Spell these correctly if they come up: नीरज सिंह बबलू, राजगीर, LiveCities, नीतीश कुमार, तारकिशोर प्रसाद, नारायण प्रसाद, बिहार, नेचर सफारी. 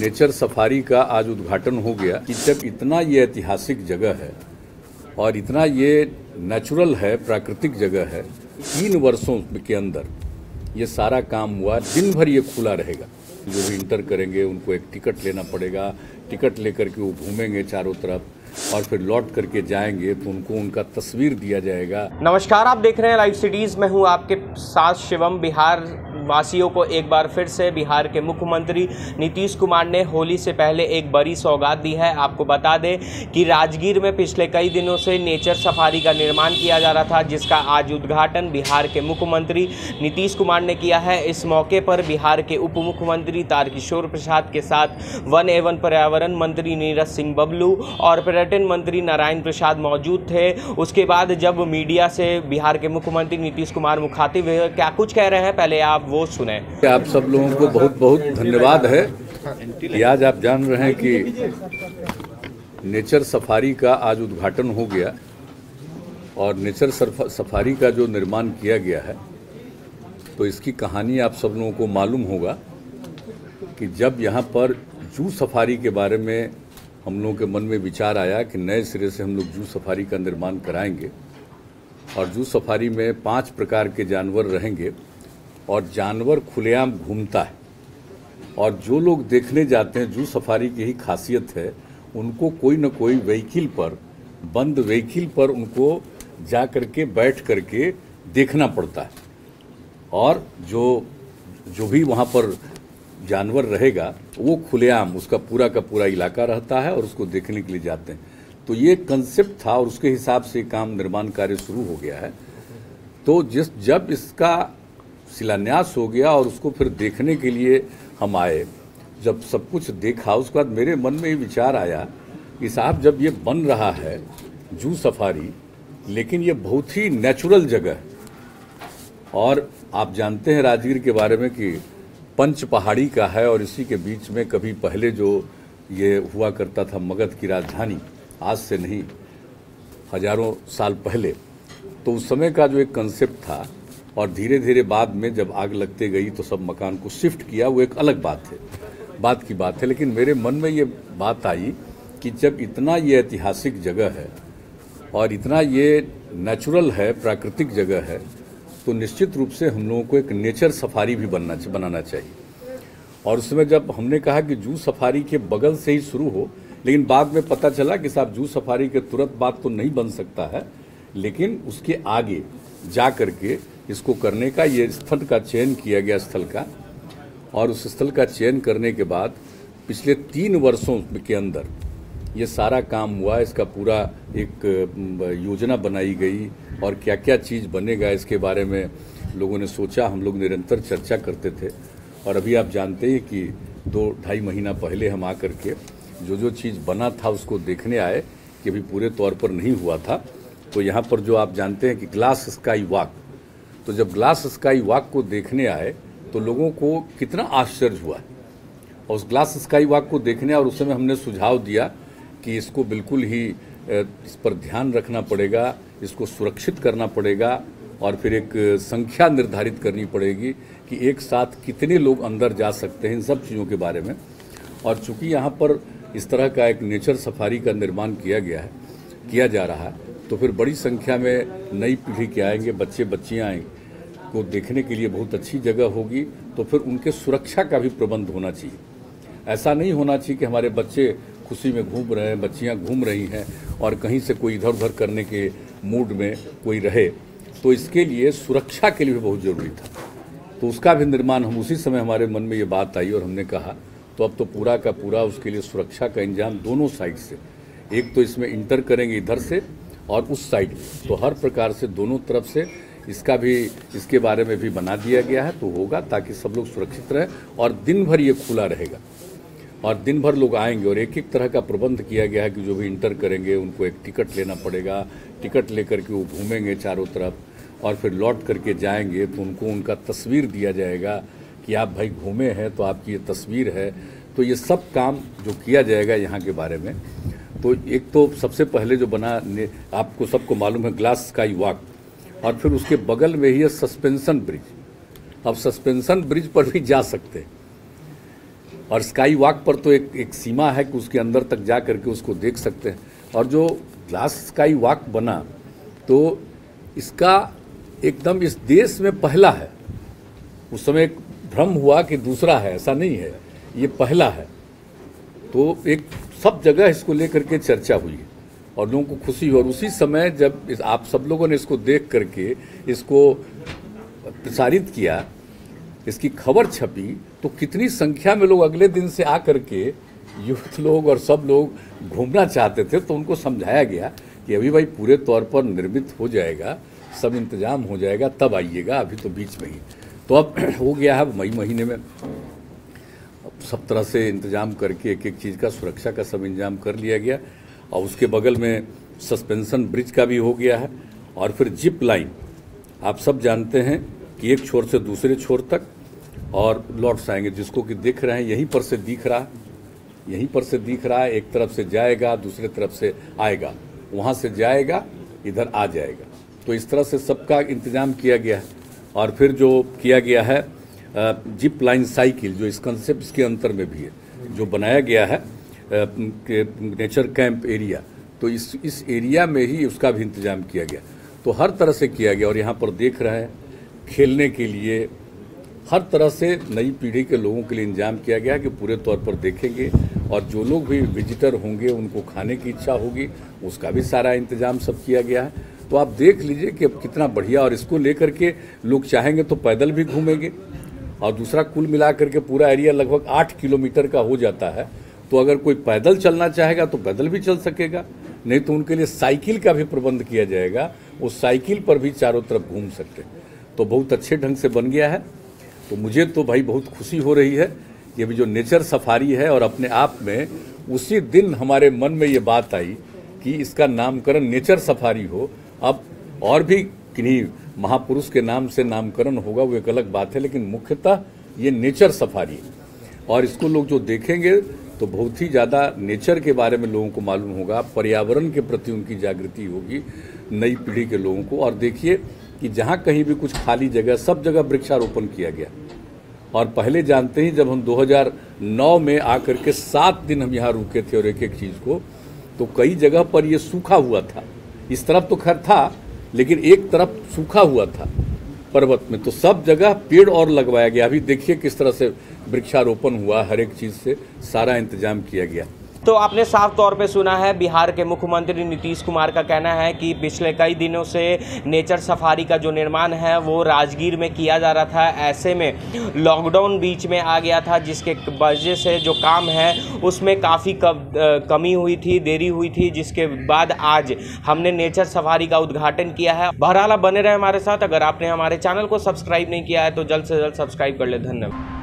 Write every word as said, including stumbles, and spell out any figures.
नेचर सफारी का आज उद्घाटन हो गया कि जब इतना ये ऐतिहासिक जगह है और इतना ये नेचुरल है, प्राकृतिक जगह है, तीन वर्षों के अंदर ये सारा काम हुआ। दिन भर ये खुला रहेगा, जो भी इंटर करेंगे उनको एक टिकट लेना पड़ेगा, टिकट लेकर के वो घूमेंगे चारों तरफ और फिर लौट करके जाएंगे तो उनको उनका तस्वीर दिया जाएगा। नमस्कार, आप देख रहे हैं लाइव सिटीज़, मैं हूँ आपके साथ शिवम। बिहार वासियों को एक बार फिर से बिहार के मुख्यमंत्री नीतीश कुमार ने होली से पहले एक बड़ी सौगात दी है। आपको बता दें कि राजगीर में पिछले कई दिनों से नेचर सफारी का निर्माण किया जा रहा था, जिसका आज उद्घाटन बिहार के मुख्यमंत्री नीतीश कुमार ने किया है। इस मौके पर बिहार के उप मुख्यमंत्री तारकिशोर प्रसाद के साथ वन एवं पर्यावरण मंत्री नीरज सिंह बबलू और पर्यटन मंत्री नारायण प्रसाद मौजूद थे। उसके बाद जब मीडिया से बिहार के मुख्यमंत्री नीतीश कुमार मुखातिब हुए, क्या कुछ कह रहे हैं, पहले आप वो सुने। आप सब लोगों को बहुत बहुत धन्यवाद है कि आज आप जान रहे हैं कि नेचर सफारी का आज उद्घाटन हो गया और नेचर सफारी का जो निर्माण किया गया है तो इसकी कहानी आप सब लोगों को मालूम होगा कि जब यहाँ पर जू सफारी के बारे में हम लोगों के मन में विचार आया कि नए सिरे से हम लोग जू सफारी का निर्माण कराएंगे और जू सफारी में पाँच प्रकार के जानवर रहेंगे और जानवर खुलेआम घूमता है और जो लोग देखने जाते हैं, जू सफारी की ही खासियत है, उनको कोई ना कोई व्हीकिल पर, बंद व्हीकिल पर उनको जा करके बैठ करके देखना पड़ता है और जो जो भी वहाँ पर जानवर रहेगा वो खुलेआम उसका पूरा का पूरा इलाका रहता है और उसको देखने के लिए जाते हैं। तो ये कंसेप्ट था और उसके हिसाब से काम निर्माण कार्य शुरू हो गया है। तो जिस जब इसका शिलान्यास हो गया और उसको फिर देखने के लिए हम आए, जब सब कुछ देखा उसके बाद मेरे मन में ये विचार आया कि साहब जब ये बन रहा है जू सफारी, लेकिन ये बहुत ही नेचुरल जगह है और आप जानते हैं राजगीर के बारे में कि पंच पहाड़ी का है और इसी के बीच में कभी पहले जो ये हुआ करता था मगध की राजधानी, आज से नहीं हजारों साल पहले, तो उस समय का जो एक कंसेप्ट था और धीरे धीरे बाद में जब आग लगते गई तो सब मकान को शिफ्ट किया, वो एक अलग बात है, बात की बात है। लेकिन मेरे मन में ये बात आई कि जब इतना ये ऐतिहासिक जगह है और इतना ये नेचुरल है, प्राकृतिक जगह है, तो निश्चित रूप से हम लोगों को एक नेचर सफारी भी बनना बनाना चाहिए। और उसमें जब हमने कहा कि जू सफारी के बगल से ही शुरू हो, लेकिन बाद में पता चला कि साहब जू सफारी के तुरंत बाद तो नहीं बन सकता है, लेकिन उसके आगे जा करके इसको करने का ये स्थल का चयन किया गया, स्थल का। और उस स्थल का चयन करने के बाद पिछले तीन वर्षों के अंदर ये सारा काम हुआ। इसका पूरा एक योजना बनाई गई और क्या क्या चीज़ बनेगा इसके बारे में लोगों ने सोचा, हम लोग निरंतर चर्चा करते थे। और अभी आप जानते हैं कि दो ढाई महीना पहले हम आकर के जो जो चीज़ बना था उसको देखने आए कि अभी पूरे तौर पर नहीं हुआ था। तो यहाँ पर जो आप जानते हैं कि ग्लास स्काई वॉक, तो जब ग्लास स्काई वॉक को देखने आए तो लोगों को कितना आश्चर्य हुआ। और उस ग्लास स्काई वॉक को देखने और उस समय हमने सुझाव दिया कि इसको बिल्कुल ही इस पर ध्यान रखना पड़ेगा, इसको सुरक्षित करना पड़ेगा और फिर एक संख्या निर्धारित करनी पड़ेगी कि एक साथ कितने लोग अंदर जा सकते हैं, इन सब चीज़ों के बारे में। और चूँकि यहाँ पर इस तरह का एक नेचर सफारी का निर्माण किया गया है, किया जा रहा है, तो फिर बड़ी संख्या में नई पीढ़ी के आएंगे, बच्चे बच्चियाँ आएंगे, को देखने के लिए बहुत अच्छी जगह होगी। तो फिर उनके सुरक्षा का भी प्रबंध होना चाहिए। ऐसा नहीं होना चाहिए कि हमारे बच्चे खुशी में घूम रहे हैं, बच्चियां घूम रही हैं और कहीं से कोई इधर उधर करने के मूड में कोई रहे। तो इसके लिए सुरक्षा के लिए भी बहुत ज़रूरी था। तो उसका भी निर्माण हम उसी समय हमारे मन में ये बात आई और हमने कहा तो अब तो पूरा का पूरा उसके लिए सुरक्षा का इंतजाम दोनों साइड से, एक तो इसमें इंटर करेंगे इधर से और उस साइड, तो हर प्रकार से दोनों तरफ से इसका भी इसके बारे में भी बना दिया गया है। तो होगा ताकि सब लोग सुरक्षित रहें और दिन भर ये खुला रहेगा और दिन भर लोग आएंगे। और एक एक तरह का प्रबंध किया गया है कि जो भी इंटर करेंगे उनको एक टिकट लेना पड़ेगा, टिकट लेकर के वो घूमेंगे चारों तरफ और फिर लौट करके जाएंगे तो उनको उनका तस्वीर दिया जाएगा कि आप भाई घूमे हैं तो आपकी ये तस्वीर है। तो ये सब काम जो किया जाएगा यहाँ के बारे में, तो एक तो सबसे पहले जो बना आपको सबको मालूम है ग्लास स्काई वॉक, और फिर उसके बगल में ही है सस्पेंशन ब्रिज। अब सस्पेंशन ब्रिज पर भी जा सकते हैं। और स्काई वॉक पर तो एक एक सीमा है कि उसके अंदर तक जा करके उसको देख सकते हैं। और जो ग्लास स्काई वॉक बना तो इसका एकदम इस देश में पहला है। उस समय एक भ्रम हुआ कि दूसरा है, ऐसा नहीं है, ये पहला है। तो एक सब जगह इसको लेकर के चर्चा हुई है और लोगों को खुशी हुई। और उसी समय जब आप सब लोगों ने इसको देख करके इसको प्रसारित किया, इसकी खबर छपी, तो कितनी संख्या में लोग अगले दिन से आ करके यूथ लोग और सब लोग घूमना चाहते थे। तो उनको समझाया गया कि अभी भाई पूरे तौर पर निर्मित हो जाएगा, सब इंतजाम हो जाएगा, तब आइएगा, अभी तो बीच में ही। तो अब हो गया है मई महीने में, अब सब तरह से इंतजाम करके एक एक चीज़ का सुरक्षा का सब इंतजाम कर लिया गया। और उसके बगल में सस्पेंशन ब्रिज का भी हो गया है। और फिर जिप लाइन आप सब जानते हैं कि एक छोर से दूसरे छोर तक और लॉट्स आएंगे, जिसको कि दिख रहे हैं, यहीं पर से दिख रहा है, यहीं पर से दिख रहा है, एक तरफ से जाएगा, दूसरे तरफ से आएगा, वहाँ से जाएगा, इधर आ जाएगा। तो इस तरह से सबका इंतजाम किया गया है। और फिर जो किया गया है जिप लाइन साइकिल, जो इस कंसेप्ट के अंतर में भी है, जो बनाया गया है नेचर कैंप एरिया, तो इस इस एरिया में ही उसका भी इंतजाम किया गया। तो हर तरह से किया गया। और यहाँ पर देख रहे हैं खेलने के लिए हर तरह से नई पीढ़ी के लोगों के लिए इंतजाम किया गया कि पूरे तौर पर देखेंगे। और जो लोग भी विजिटर होंगे उनको खाने की इच्छा होगी, उसका भी सारा इंतजाम सब किया गया है। तो आप देख लीजिए कि अब कितना बढ़िया। और इसको लेकर के लोग चाहेंगे तो पैदल भी घूमेंगे। और दूसरा, कुल मिला करके पूरा एरिया लगभग आठ किलोमीटर का हो जाता है। तो अगर कोई पैदल चलना चाहेगा तो पैदल भी चल सकेगा, नहीं तो उनके लिए साइकिल का भी प्रबंध किया जाएगा, वो साइकिल पर भी चारों तरफ घूम सकते हैं। तो बहुत अच्छे ढंग से बन गया है। तो मुझे तो भाई बहुत खुशी हो रही है कि अभी जो नेचर सफारी है, और अपने आप में उसी दिन हमारे मन में ये बात आई कि इसका नामकरण नेचर सफारी हो। अब और भी किन्हीं महापुरुष के नाम से नामकरण होगा, वो एक अलग बात है, लेकिन मुख्यतः ये नेचर सफारी है। और इसको लोग जो देखेंगे तो बहुत ही ज़्यादा नेचर के बारे में लोगों को मालूम होगा, पर्यावरण के प्रति उनकी जागृति होगी, नई पीढ़ी के लोगों को। और देखिए कि जहाँ कहीं भी कुछ खाली जगह, सब जगह वृक्षारोपण किया गया। और पहले जानते ही जब हम दो हज़ार नौ में आकर के सात दिन हम यहाँ रुके थे और एक एक चीज़ को, तो कई जगह पर ये सूखा हुआ था। इस तरफ तो खैर था, लेकिन एक तरफ सूखा हुआ था पर्वत में, तो सब जगह पेड़ और लगवाया गया। अभी देखिए किस तरह से वृक्षारोपण हुआ, हर एक चीज़ से सारा इंतजाम किया गया। तो आपने साफ तौर पे सुना है बिहार के मुख्यमंत्री नीतीश कुमार का कहना है कि पिछले कई दिनों से नेचर सफारी का जो निर्माण है वो राजगीर में किया जा रहा था। ऐसे में लॉकडाउन बीच में आ गया था, जिसके वजह से जो काम है उसमें काफ़ी कमी हुई थी, देरी हुई थी, जिसके बाद आज हमने नेचर सफारी का उद्घाटन किया है। बहरहाल बने रहे हमारे साथ। अगर आपने हमारे चैनल को सब्सक्राइब नहीं किया है तो जल्द से जल्द सब्सक्राइब कर ले। धन्यवाद।